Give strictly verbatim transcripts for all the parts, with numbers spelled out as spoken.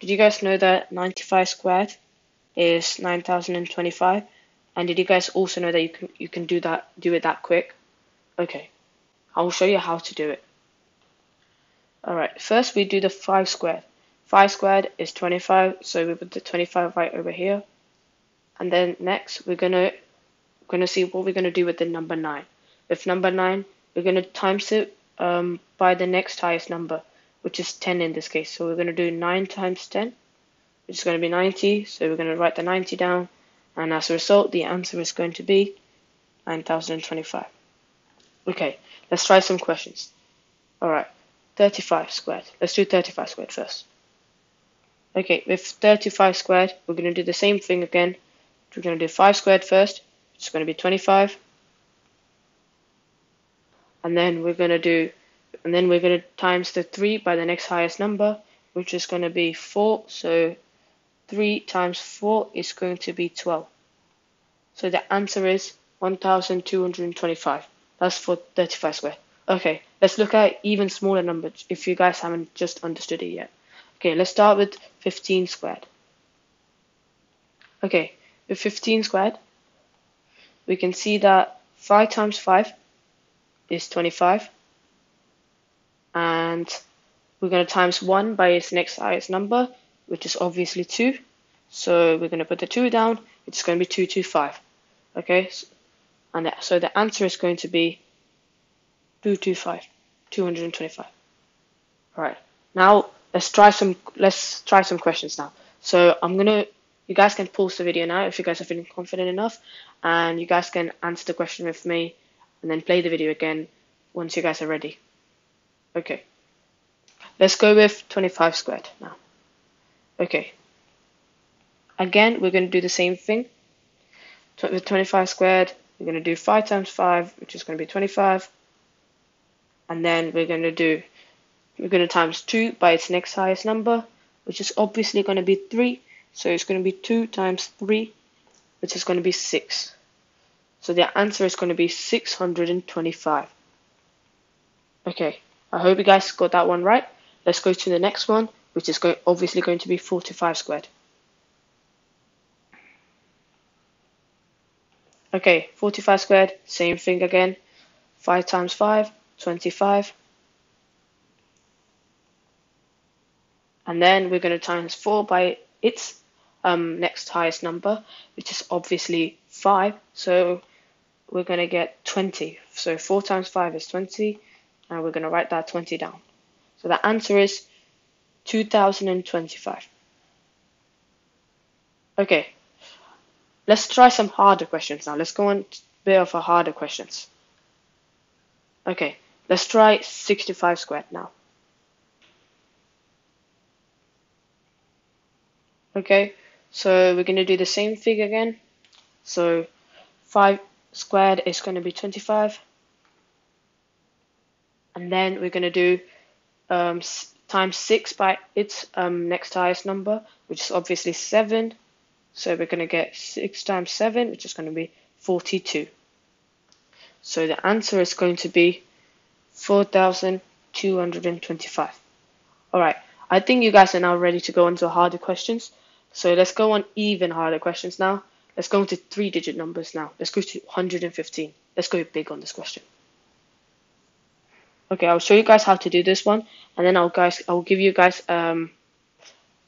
Did you guys know that ninety-five squared is nine thousand twenty-five? And did you guys also know that you can you can do that do it that quick? Okay, I will show you how to do it. Alright, first we do the five squared. five squared is twenty-five, so we put the twenty-five right over here. And then next we're gonna gonna see what we're gonna do with the number nine. With number nine, we're gonna times it um, by the next highest number, which is ten in this case. So we're gonna do nine times ten, which is gonna be ninety. So we're gonna write the ninety down, and as a result, the answer is going to be nine thousand twenty-five. Okay, let's try some questions. All right, thirty-five squared. Let's do thirty-five squared first. Okay, with thirty-five squared, we're gonna do the same thing again. We're gonna do five squared first, which is gonna be twenty-five. And then we're gonna do, and then we're gonna times the three by the next highest number, which is gonna be four. So three times four is going to be twelve. So the answer is one thousand two hundred twenty-five. That's for thirty-five squared. Okay, let's look at even smaller numbers if you guys haven't just understood it yet. Okay, let's start with fifteen squared. Okay, with fifteen squared, we can see that five times five is twenty-five. And we're going to times one by its next highest number, which is obviously two. So we're going to put the two down. It's going to be two twenty-five. Okay, and that, so the answer is going to be two twenty-five, two twenty-five. All right, now let's try some, let's try some questions now. So I'm going to, you guys can pause the video now if you guys are feeling confident enough, and you guys can answer the question with me and then play the video again once you guys are ready. Okay, let's go with twenty-five squared now. Okay, again, we're going to do the same thing. With twenty-five squared, we're going to do five times five, which is going to be twenty-five. And then we're going to do, we're going to times two by its next highest number, which is obviously going to be three. So it's going to be two times three, which is going to be six. So the answer is going to be six hundred twenty-five. Okay, I hope you guys got that one right. Let's go to the next one, which is go obviously going to be forty-five squared. Okay, forty-five squared, same thing again. five times five, twenty-five. And then we're going to times four by its um, next highest number, which is obviously five. So we're going to get twenty. So four times five is twenty. And we're going to write that twenty down. So the answer is two thousand twenty-five. Okay, let's try some harder questions now. Let's go on a bit of a harder questions. Okay, let's try sixty-five squared now. Okay, so we're going to do the same thing again. So five squared is going to be twenty-five. And then we're going to do um, times six by its um, next highest number, which is obviously seven. So we're going to get six times seven, which is going to be forty-two. So the answer is going to be four thousand two hundred twenty-five. All right, I think you guys are now ready to go on to harder questions. So let's go on even harder questions now. Let's go into three-digit numbers now. Let's go to one hundred fifteen. Let's go big on this question. Okay, I'll show you guys how to do this one, and then I'll guys I'll give you guys um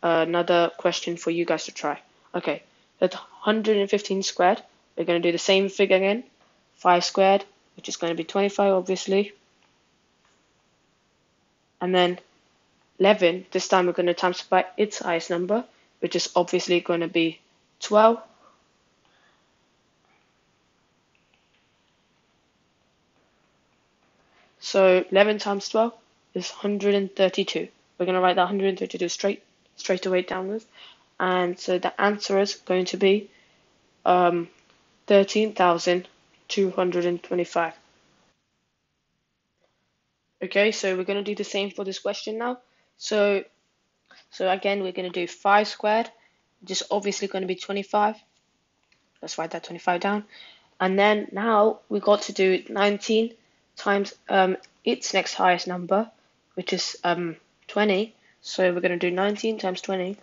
another question for you guys to try. Okay, at one hundred fifteen squared, we're going to do the same thing again. five squared, which is going to be twenty-five, obviously. And then eleven, this time we're going to times by its highest number, which is obviously going to be twelve. So eleven times twelve is one hundred thirty-two. We're going to write that one hundred thirty-two straight straight away downwards. And so the answer is going to be um, thirteen thousand two hundred twenty-five. Okay, so we're going to do the same for this question now. So, so again, we're going to do five squared, which is obviously going to be twenty-five. Let's write that twenty-five down. And then now we've got to do nineteen times um, its next highest number, which is um, twenty. So we're going to do nineteen times twenty.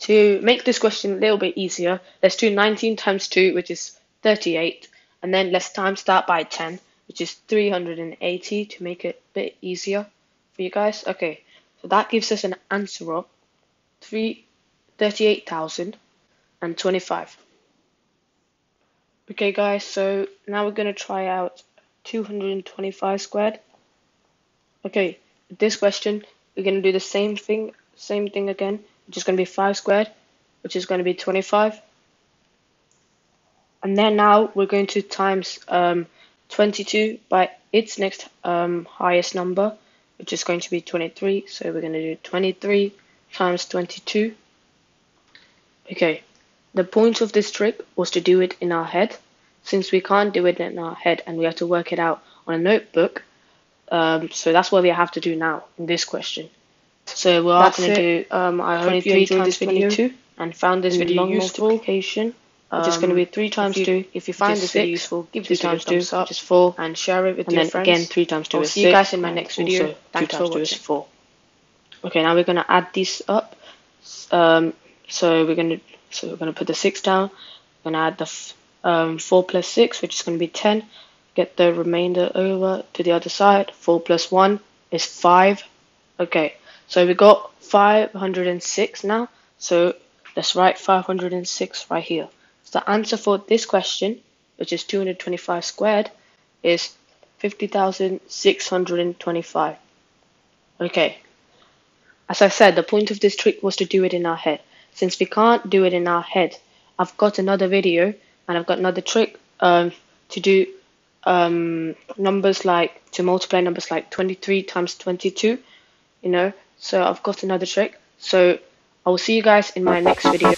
To make this question a little bit easier, let's do nineteen times two, which is thirty-eight. And then let's times that by ten, which is three hundred eighty, to make it a bit easier for you guys. Okay, so that gives us an answer of thirty-eight thousand twenty-five. Okay guys, so now we're going to try out two hundred twenty-five squared. Okay, this question, we're going to do the same thing, same thing again, which is going to be five squared, which is going to be twenty-five. And then now we're going to times um, twenty-two by its next um, highest number, which is going to be twenty-three. So we're going to do twenty-three times twenty-two. Okay, the point of this trick was to do it in our head. Since we can't do it in our head and we have to work it out on a notebook, um, so that's what we have to do now in this question. So we're going to do um, I hope you enjoyed this video and found this video useful. Multiplication. Which is going to be three times two. If you find this video useful, give this video a thumbs up, just four, and share it with your friends. And then again, three times two is six. I'll see you guys in my next video. Thanks for watching. four. Okay, now we're going to add these up. Um, so we're going to so we're going to put the six down. We're going to add the um, four plus six, which is going to be ten. Get the remainder over to the other side. four plus one is five. Okay, so we got five hundred six now. So let's write five hundred six right here. The answer for this question, which is two hundred twenty-five squared, is fifty thousand six hundred twenty-five. Okay, as I said, the point of this trick was to do it in our head. Since we can't do it in our head, I've got another video and I've got another trick um, to do um, numbers like, to multiply numbers like twenty-three times twenty-two, you know, so I've got another trick. So I will see you guys in my next video.